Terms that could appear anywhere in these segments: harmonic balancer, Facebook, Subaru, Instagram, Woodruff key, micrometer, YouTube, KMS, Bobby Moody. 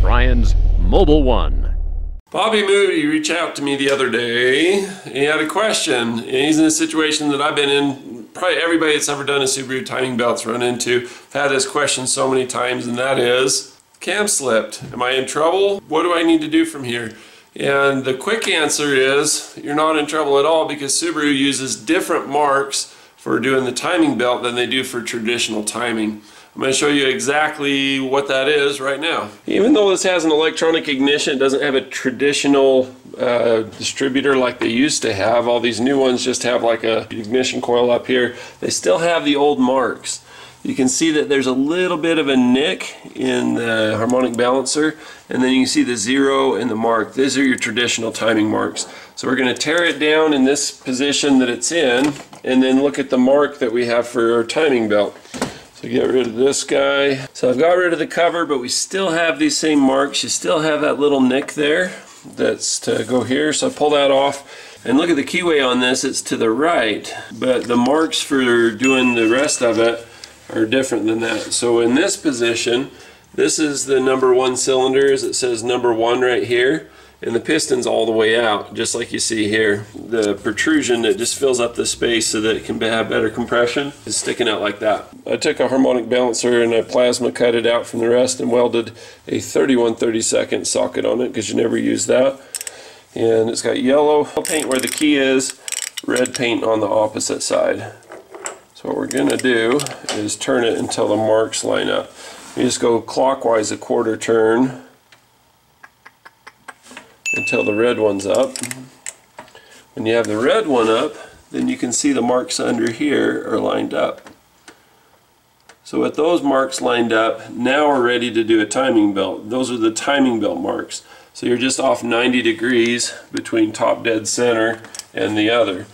Brian's Mobile One. Bobby Moody reached out to me the other day. He had a question. He's in a situation that I've been in. Probably everybody that's ever done a Subaru timing belt's run into. I've had this question so many times, and that is, cam slipped. Am I in trouble? What do I need to do from here? And the quick answer is, you're not in trouble at all, because Subaru uses different marks for doing the timing belt than they do for traditional timing. I'm going to show you exactly what that is right now. Even though this has an electronic ignition, it doesn't have a traditional distributor like they used to have. All these new ones just have like a ignition coil up here. They still have the old marks. You can see that there's a little bit of a nick in the harmonic balancer, and then you can see the zero and the mark. These are your traditional timing marks. So we're going to tear it down in this position that it's in, and then look at the mark that we have for our timing belt. So get rid of this guy. So I've got rid of the cover, but we still have these same marks. You still have that little nick there that's to go here. So I pull that off, and look at the keyway on this. It's to the right, but the marks for doing the rest of it are different than that. So in this position, this is the number one cylinder, as it says number one right here, and the piston's all the way out, just like you see here. The protrusion that just fills up the space so that it can have better compression is sticking out like that. I took a harmonic balancer and I plasma cut it out from the rest and welded a 31/32 socket on it, because you never use that. And it's got yellow paint where the key is, red paint on the opposite side. So what we're going to do is turn it until the marks line up. You just go clockwise a quarter turn until the red one's up. When you have the red one up, then you can see the marks under here are lined up. So with those marks lined up, now we're ready to do a timing belt. Those are the timing belt marks. So you're just off 90 degrees between top dead center and the other.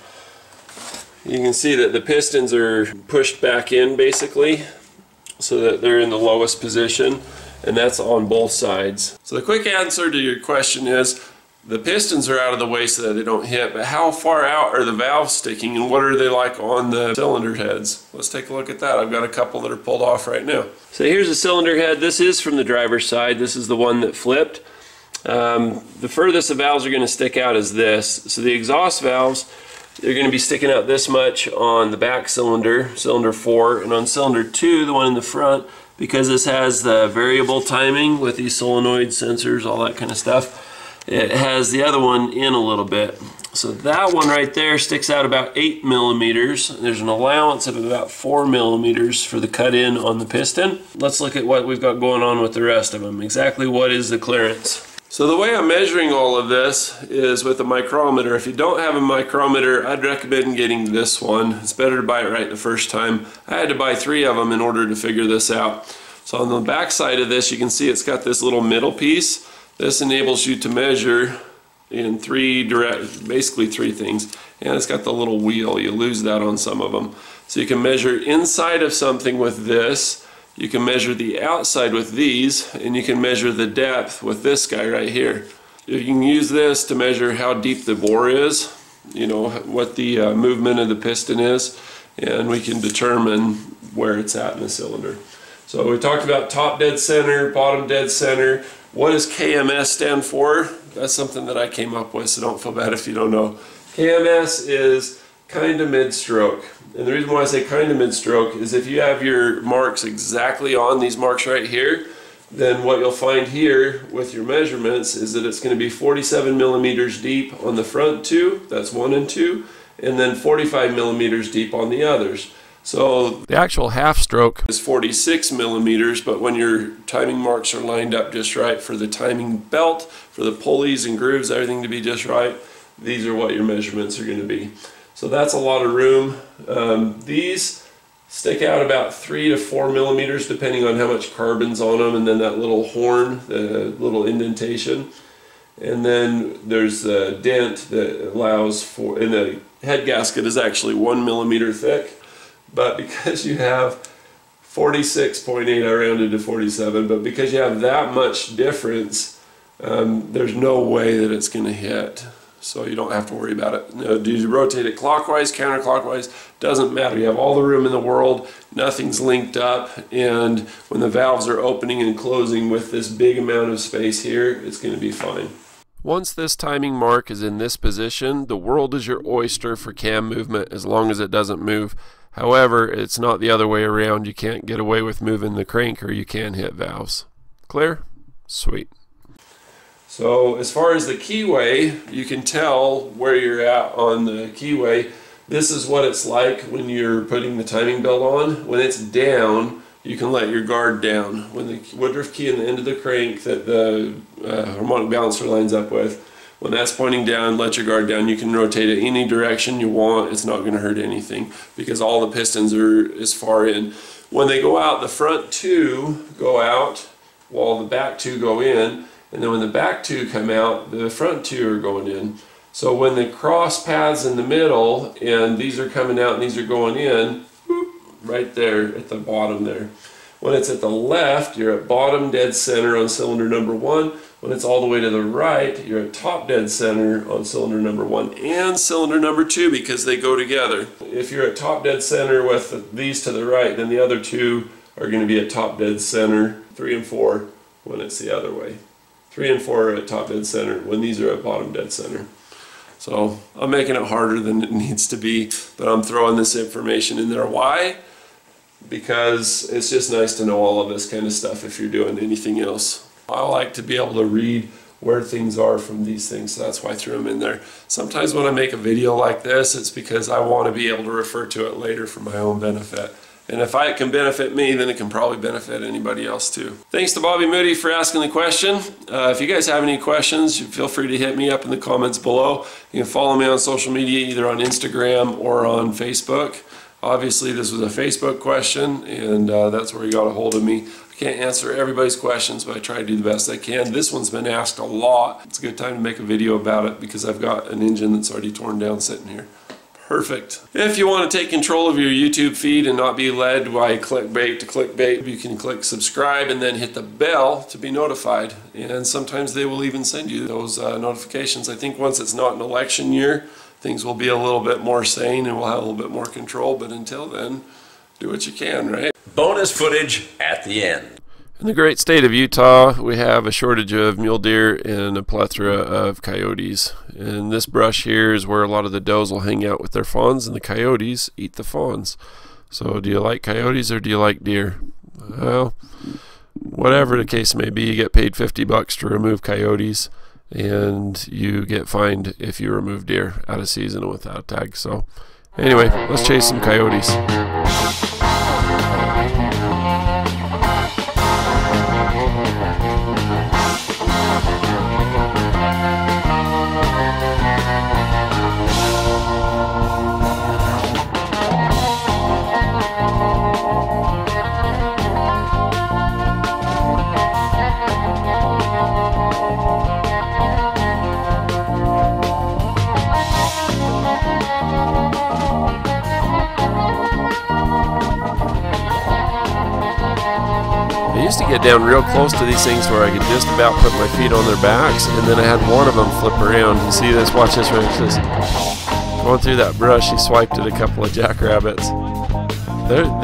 You can see that the pistons are pushed back in basically so that they're in the lowest position, and that's on both sides. So the quick answer to your question is the pistons are out of the way so that they don't hit, but how far out are the valves sticking and what are they like on the cylinder heads? Let's take a look at that. I've got a couple that are pulled off right now. So here's the cylinder head. This is from the driver's side. This is the one that flipped. The furthest the valves are going to stick out is this. So the exhaust valves, they're going to be sticking out this much on the back cylinder, cylinder 4, and on cylinder 2, the one in the front, because this has the variable timing with these solenoid sensors, all that kind of stuff, it has the other one in a little bit. So that one right there sticks out about 8 millimeters. There's an allowance of about 4 millimeters for the cut in on the piston. Let's look at what we've got going on with the rest of them. Exactly what is the clearance? So the way I'm measuring all of this is with a micrometer. If you don't have a micrometer, I'd recommend getting this one. It's better to buy it right the first time. I had to buy 3 of them in order to figure this out. So on the back side of this, you can see it's got this little middle piece. This enables you to measure in basically three things. And it's got the little wheel. You lose that on some of them. So you can measure inside of something with this. You can measure the outside with these, and you can measure the depth with this guy right here. You can use this to measure how deep the bore is, you know, what the movement of the piston is, and we can determine where it's at in the cylinder. So we talked about top dead center, bottom dead center. What does KMS stand for? That's something that I came up with, so don't feel bad if you don't know. KMS is kind of mid-stroke. And the reason why I say kind of mid-stroke is if you have your marks exactly on these marks right here, then what you'll find here with your measurements is that it's going to be 47 millimeters deep on the front two, that's 1 and 2, and then 45 millimeters deep on the others. So the actual half stroke is 46 millimeters, but when your timing marks are lined up just right for the timing belt, for the pulleys and grooves, everything to be just right, these are what your measurements are going to be. So that's a lot of room. These stick out about 3 to 4 millimeters depending on how much carbon's on them, and then that little horn, the little indentation. And then there's a dent that allows for, and the head gasket is actually 1 millimeter thick, but because you have 46.8, I rounded to 47, but because you have that much difference, there's no way that it's going to hit. so you don't have to worry about it. No, do you rotate it clockwise, counterclockwise? Doesn't matter. You have all the room in the world, nothing's linked up, and when the valves are opening and closing with this big amount of space here, it's going to be fine. Once this timing mark is in this position, the world is your oyster for cam movement as long as it doesn't move. However, it's not the other way around. You can't get away with moving the crank or you can hit valves. Clear? Sweet. So as far as the keyway, you can tell where you're at on the keyway. This is what it's like when you're putting the timing belt on. When it's down, you can let your guard down. When the Woodruff key and the end of the crank that the harmonic balancer lines up with, when that's pointing down, let your guard down. You can rotate it any direction you want. It's not going to hurt anything because all the pistons are as far in. When they go out, the front two go out while the back two go in. And then when the back two come out, the front two are going in. So when the cross paths in the middle, and these are coming out and these are going in, whoop, right there at the bottom there. When it's at the left, you're at bottom dead center on cylinder number one. When it's all the way to the right, you're at top dead center on cylinder number one and cylinder number two because they go together. If you're at top dead center with these to the right, then the other two are going to be at top dead center, 3 and 4 when it's the other way. 3 and 4 are at top dead center when these are at bottom dead center. So I'm making it harder than it needs to be, but I'm throwing this information in there. Why? Because it's just nice to know all of this kind of stuff if you're doing anything else. I like to be able to read where things are from these things, so that's why I threw them in there. Sometimes when I make a video like this, it's because I want to be able to refer to it later for my own benefit. And if it can benefit me, then it can probably benefit anybody else too. Thanks to Bobby Moody for asking the question. If you guys have any questions, feel free to hit me up in the comments below. You can follow me on social media, either on Instagram or on Facebook. Obviously, this was a Facebook question, and that's where you got a hold of me. I can't answer everybody's questions, but I try to do the best I can. This one's been asked a lot. It's a good time to make a video about it because I've got an engine that's already torn down sitting here. Perfect. If you want to take control of your YouTube feed and not be led by clickbait to clickbait, you can click subscribe and then hit the bell to be notified. And sometimes they will even send you those notifications. I think once it's not an election year, things will be a little bit more sane and we'll have a little bit more control. But until then, do what you can, right? Bonus footage at the end. In the great state of Utah, we have a shortage of mule deer and a plethora of coyotes. And this brush here is where a lot of the does will hang out with their fawns, and the coyotes eat the fawns. So do you like coyotes or do you like deer? Well, whatever the case may be, you get paid $50 to remove coyotes, and you get fined if you remove deer out of season and without a tag. So anyway, let's chase some coyotes. I used to get down real close to these things where I could just about put my feet on their backs, and then I had one of them flip around and see this, watch this, right? This going through that brush, he swiped at a couple of jackrabbits.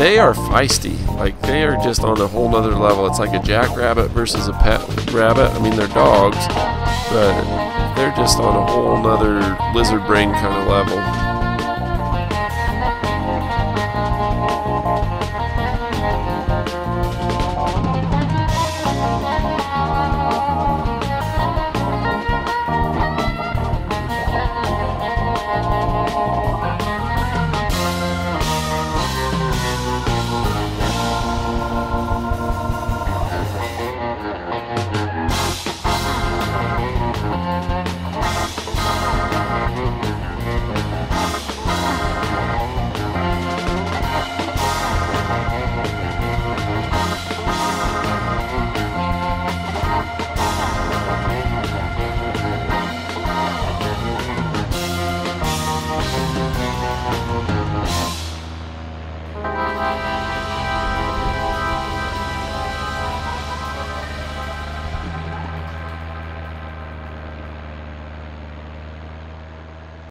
They are feisty, like they are just on a whole nother level. It's like a jackrabbit versus a pet rabbit. I mean, they're dogs, but they're just on a whole nother lizard brain kind of level.